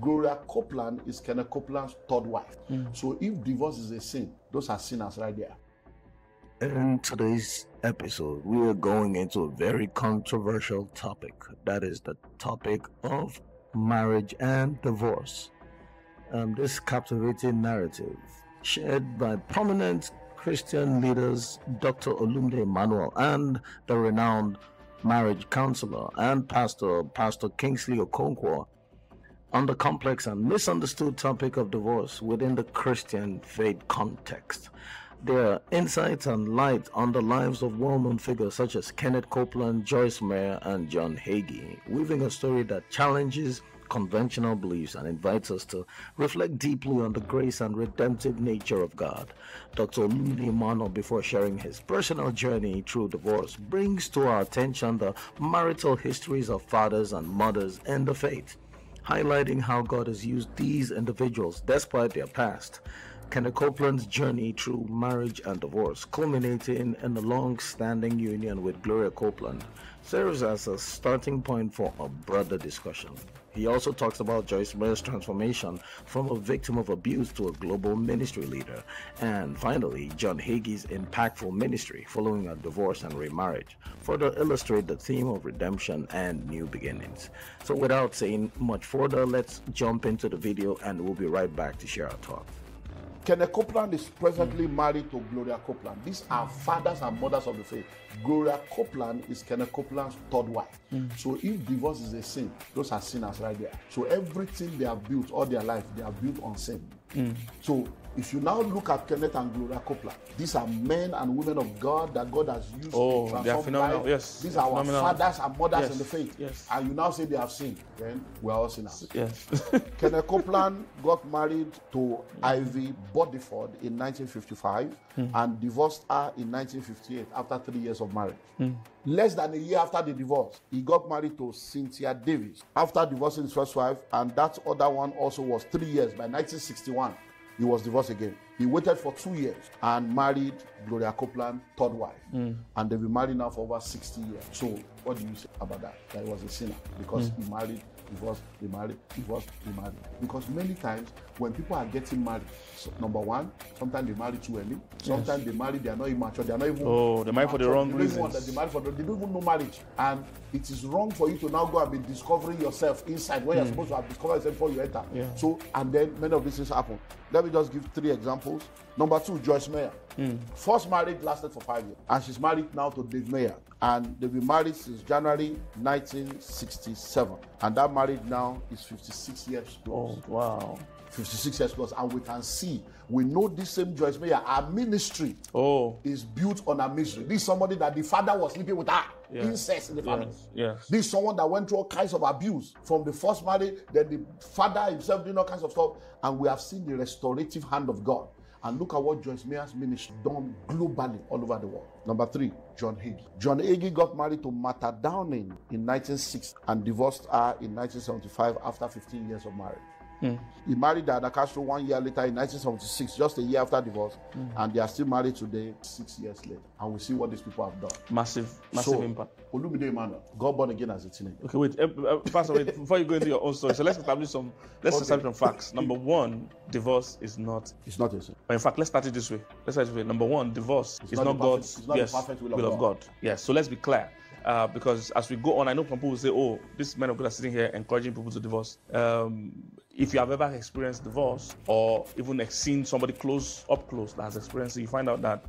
Gloria Copeland is Kenneth Copeland's third wife. So if divorce is a sin, those are sinners right there. In today's episode, we are going into a very controversial topic. That is the topic of marriage and divorce. This captivating narrative, shared by prominent Christian leaders Dr. Olumide Emmanuel and the renowned marriage counselor and Pastor Kingsley Okonkwo, on the complex and misunderstood topic of divorce within the Christian faith context. Their insights and light on the lives of well-known figures such as Kenneth Copeland, Joyce Meyer, and John Hagee, weaving a story that challenges conventional beliefs and invites us to reflect deeply on the grace and redemptive nature of God. Dr. Olumide Emmanuel, before sharing his personal journey through divorce, brings to our attention the marital histories of fathers and mothers in the faith, highlighting how God has used these individuals despite their past. Kenneth Copeland's journey through marriage and divorce, culminating in a long-standing union with Gloria Copeland, serves as a starting point for a broader discussion. He also talks about Joyce Meyer's transformation from a victim of abuse to a global ministry leader, and finally, John Hagee's impactful ministry following a divorce and remarriage, further illustrate the theme of redemption and new beginnings. So without saying much further, let's jump into the video and we'll be right back to share our thoughts. Kenneth Copeland is presently married to Gloria Copeland. These are fathers and mothers of the faith. Gloria Copeland is Kenneth Copeland's third wife. So if divorce is a sin, those are sinners right there. So everything they have built all their life, they are built on sin. So if you now look at Kenneth and Gloria Copeland, these are men and women of God that God has used to transform life. Yes. These are our fathers and mothers in the faith. And you now say they have sinned. Then we are all sinners. Kenneth Copeland got married to Ivy Bodiford in 1955 and divorced her in 1958 after 3 years of marriage. Less than a year after the divorce, he got married to Cynthia Davis after divorcing his first wife, and that other one also was 3 years. By 1961, he was divorced again. He waited for 2 years and married Gloria Copeland, third wife. And they've been married now for over 60 years. So what do you say about that? That he was a sinner because he married, divorced, remarried, divorced, remarried. Because many times when people are getting married, so, number one, sometimes they marry too early. Sometimes they marry, they are not immature. They are not even. They marry for the wrong reasons. They don't even know marriage. And it is wrong for you to now go and be discovering yourself inside where you're supposed to have discovered yourself before you enter. So, and then many of these things happen. Let me just give three examples. Number two, Joyce Meyer. First marriage lasted for 5 years. And she's married now to Dave Meyer. And they've been married since January 1967. And that marriage now is 56 years close. 56 years plus, and we can see, we know this same Joyce Meyer, our ministry is built on our misery. This is somebody that the father was sleeping with her, incest in the family. This is someone that went through all kinds of abuse from the first marriage, then the father himself doing all kinds of stuff, and we have seen the restorative hand of God. And look at what Joyce Meyer's ministry done globally all over the world. Number three, John Hagee. John Hagee got married to Martha Downing in 1960 and divorced her in 1975 after 15 years of marriage. He married Ada Castro 1 year later in 1976, just a year after divorce, and they are still married today 6 years later. And we see what these people have done. Massive so, impact. Olumide Emmanuel got born again as a teenager. Okay, wait, Pastor, wait, before you go into your own story, so let's establish some facts. Number one, divorce is not. It's not a sin. In fact, let's start it this way. Number one, divorce is not God's. It's not the perfect will of God. Yes. So let's be clear. Because as we go on, I know people will say, oh, this man of God is sitting here encouraging people to divorce. If you have ever experienced divorce or even seen somebody up close that has experienced it, you find out that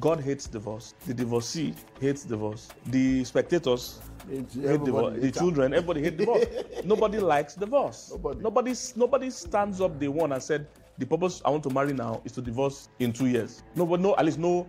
God hates divorce. The divorcee hates divorce. The spectators hate divorce. The children, everybody hates divorce. Nobody likes divorce. Nobody stands up day one and said, the purpose I want to marry now is to divorce in 2 years. At least no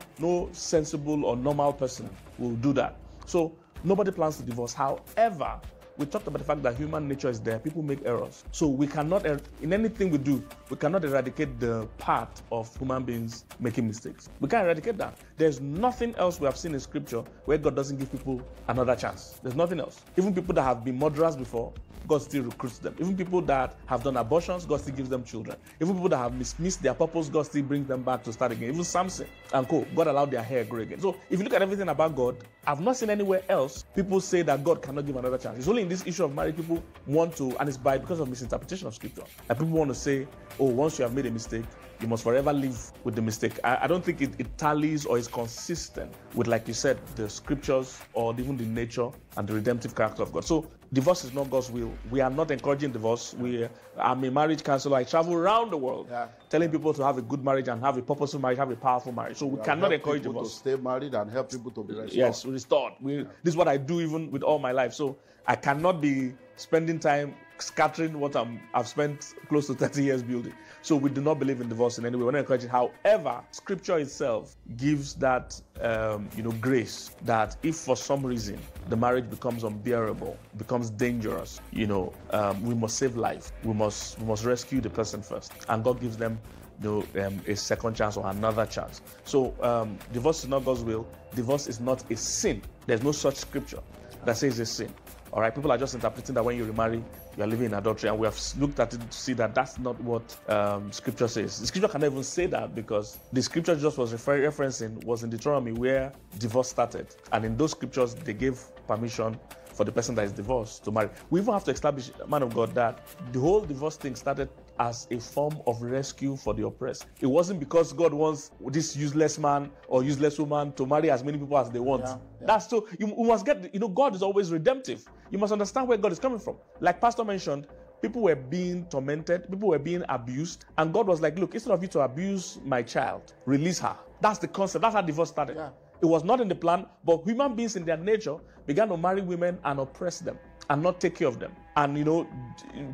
sensible or normal person will do that. So nobody plans to divorce. However, we talked about the fact that human nature is there. People make errors. So we cannot, in anything we do, we cannot eradicate the part of human beings making mistakes. We can't eradicate that. There's nothing else we have seen in scripture where God doesn't give people another chance. There's nothing else. Even people that have been murderers before, God still recruits them. Even people that have done abortions, God still gives them children. Even people that have missed their purpose, God still brings them back to start again. Even Samson and co, God allowed their hair grow again. So if you look at everything about God, I've not seen anywhere else people say that God cannot give another chance. It's only in this issue of marriage people want to, and it's because of misinterpretation of scripture. And people want to say, oh, once you have made a mistake, you must forever live with the mistake. I don't think it tallies or is consistent with, like you said, the scriptures or even the nature and the redemptive character of God. So divorce is not God's will. We are not encouraging divorce. I'm a marriage counselor. I travel around the world telling people to have a good marriage and have a purposeful marriage, have a powerful marriage. So we cannot encourage divorce. People to stay married and help people to be restored. Yes, restored. This is what I do even with all my life. So I cannot be spending time scattering what I've spent close to 30 years building. So we do not believe in divorce in any way. We're not encouraging. However, scripture itself gives that grace that if for some reason the marriage becomes unbearable, becomes dangerous, we must save life. We must rescue the person first, and God gives them a second chance or another chance. So divorce is not God's will. Divorce is not a sin. There's no such scripture that says it's a sin. All right, people are just interpreting that when you remarry, you are living in adultery, and we have looked at it to see that that's not what scripture says. The scripture cannot even say that, because the scripture just was referencing was in Deuteronomy, where divorce started, and in those scriptures they gave permission for the person that is divorced to marry. We even have to establish, man of God, that the whole divorce thing started as a form of rescue for the oppressed. It wasn't because God wants this useless man or useless woman to marry as many people as they want. That's so. You must get, God is always redemptive. You must understand where God is coming from. Like Pastor mentioned, people were being tormented, people were being abused, and God was like, look, instead of you to abuse my child, release her. That's the concept. That's how divorce started. It was not in the plan, but human beings in their nature began to marry women and oppress them and not take care of them, and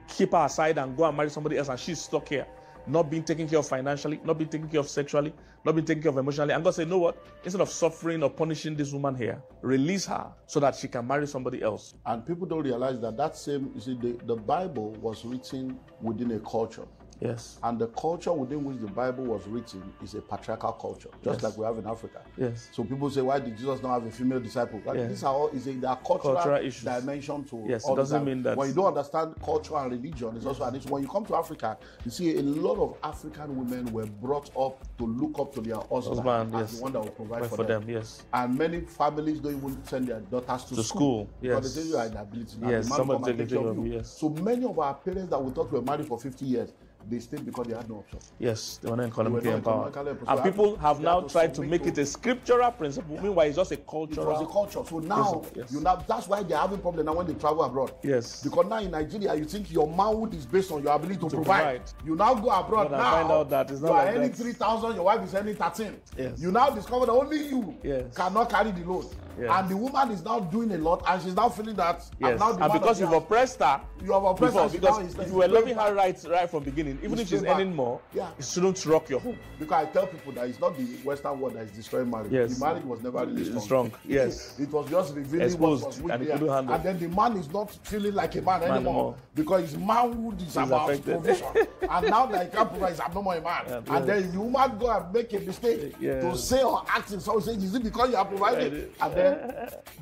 keep her aside and go and marry somebody else, and she's stuck here, not being taken care of financially, not being taken care of sexually, not being taken care of emotionally. And God said, you know what? Instead of suffering or punishing this woman here, release her so that she can marry somebody else. And people don't realize that same, the Bible was written within a culture. Yes. And the culture within which the Bible was written is a patriarchal culture, just like we have in Africa. Yes. So people say, why did Jesus not have a female disciple? Like, these are all, there are cultural issues. Dimension to all. Yes, it doesn't mean that. When you don't understand culture and religion, it's also an issue. When you come to Africa, you see a lot of African women were brought up to look up to their husband as the one that will provide for them. And many families don't even send their daughters to school. Because they say you are an ability. So many of our parents that we thought were married for 50 years, they stayed because they had no option. Yes, they were not economically empowered. And people have now tried to make it a scriptural principle. Meanwhile, it's just a cultural. It was a culture. So now, that's why they're having problems now when they travel abroad. Yes. Because now in Nigeria, you think your manhood is based on your ability to provide. You now go abroad find out that it's not you are earning 3,000, your wife is earning 13. Yes. You now discover that only you cannot carry the load. Yes. And the woman is now doing a lot, and she's now feeling that. Yes. And because you've oppressed her, because you were loving her right from the beginning, even if she's earning more, it shouldn't rock your home. Because I tell people that it's not the Western world that is destroying marriage. Yes. The marriage was never really strong. Yes. It was just revealing exposed what was weak there. And then the man is not feeling like a man anymore, because his manhood is about provision. And now that he can't provide, he's no more a man. And then the woman go and make a mistake to say or act in some sense, is it because you are provided?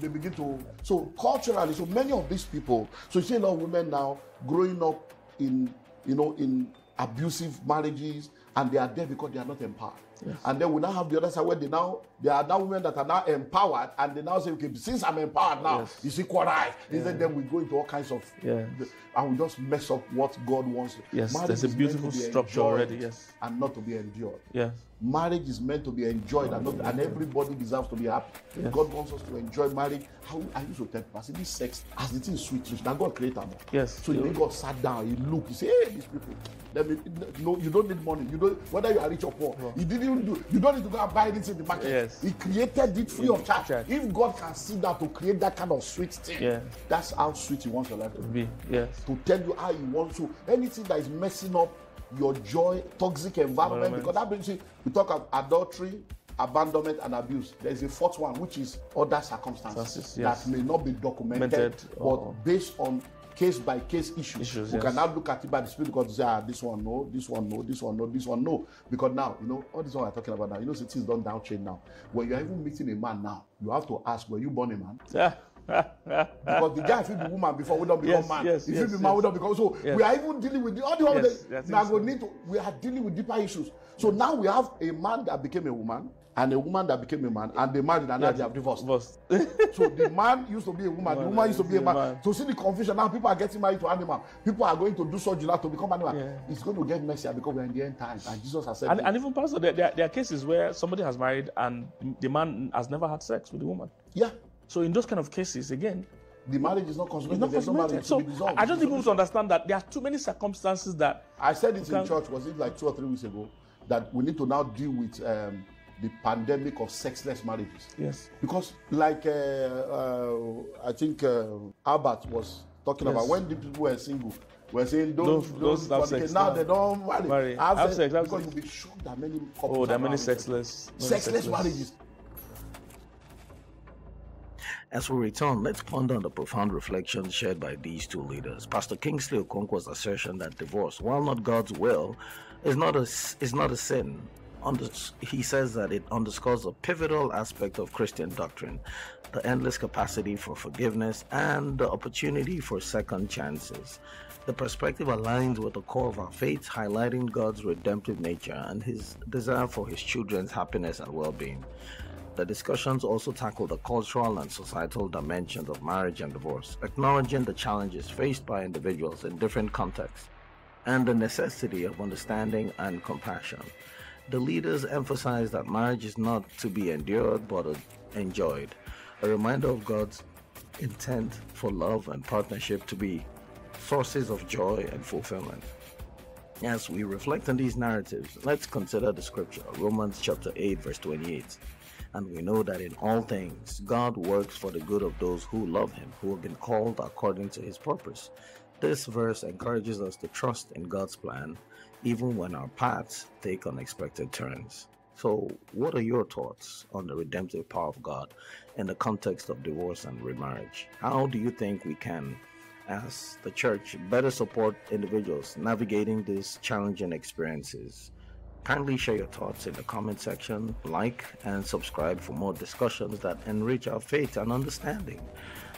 They begin to, culturally, many of these people, you see a lot of women now growing up in, in abusive marriages, and they are there because they are not empowered. Yes. And then we now have the other side where there are now women that are now empowered, and they now say, okay, since I'm empowered now, it's equal right. Then we go into all kinds of, and we just mess up what God wants. Yes, marriage there's a beautiful structure already, and not to be endured. Yes. Marriage is meant to be enjoyed, and everybody deserves to be happy. Yes. God wants us to enjoy marriage. How I used to tell people, I said, this sex, as it is sweet, now God created them. Yes. So when God sat down, He looked, He said, hey, these people, no, you don't need money. You don't, whether you are rich or poor, He didn't do. You don't need to go and buy this in the market. Yes. He created it free of charge. If God can see that to create that kind of sweet thing, that's how sweet He wants your life to be. Yes. To tell you how He wants to. Anything that is messing up your joy, toxic environment, because that brings you, we talk of adultery, abandonment, and abuse. There is a fourth one, which is other circumstances that may not be documented, but based on case-by-case issues. We cannot look at it by the Spirit, because say, this one no, this one no, this one no, this one no. Because now, all this one we're talking about now, things don't downchain now. When you're even meeting a man now, you have to ask, were you born a man? Yeah. Because the guy will be woman before we don't become man. If you be man, we don't become. So we are even dealing with we are dealing with deeper issues. So now we have a man that became a woman. and a woman that became a man, and they married, and now they have divorced. So the man used to be a woman, the woman used to be a man. So see the confusion now. People are getting married to animal. People are going to do surgery to become animal. Yeah. It's going to get messier because we're in the end times, and Jesus has said. And even pastor, there are cases where somebody has married and the man has never had sex with the woman. Yeah. So in those kind of cases, again, the marriage is not consummated. So I don't think people understand that there are too many circumstances that. I said it in church. Was it like 2 or 3 weeks ago that we need to now deal with? The pandemic of sexless marriages. Yes. Because like I think Albert was talking about when the people were single, we're saying don't, now they don't marry. Have sex, because you'll be shocked that many couples there are many sexless marriages. As we return, let's ponder on the profound reflections shared by these two leaders. Pastor Kingsley Okonkwo's assertion that divorce, while not God's will, is not a sin. He says that it underscores a pivotal aspect of Christian doctrine, the endless capacity for forgiveness and the opportunity for second chances. The perspective aligns with the core of our faith, highlighting God's redemptive nature and his desire for his children's happiness and well-being. The discussions also tackle the cultural and societal dimensions of marriage and divorce, acknowledging the challenges faced by individuals in different contexts and the necessity of understanding and compassion. The leaders emphasize that marriage is not to be endured but enjoyed, a reminder of God's intent for love and partnership to be sources of joy and fulfillment. As we reflect on these narratives, let's consider the scripture, Romans chapter 8, verse 28. And we know that in all things, God works for the good of those who love him, who have been called according to his purpose. This verse encourages us to trust in God's plan, even when our paths take unexpected turns. So, what are your thoughts on the redemptive power of God in the context of divorce and remarriage? How do you think we can, as the church, better support individuals navigating these challenging experiences? Kindly share your thoughts in the comment section, like and subscribe for more discussions that enrich our faith and understanding.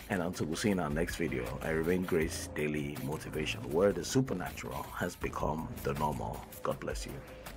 And until we see in our next video, I remain Grace Daily Motivation, where the supernatural has become the normal. God bless you.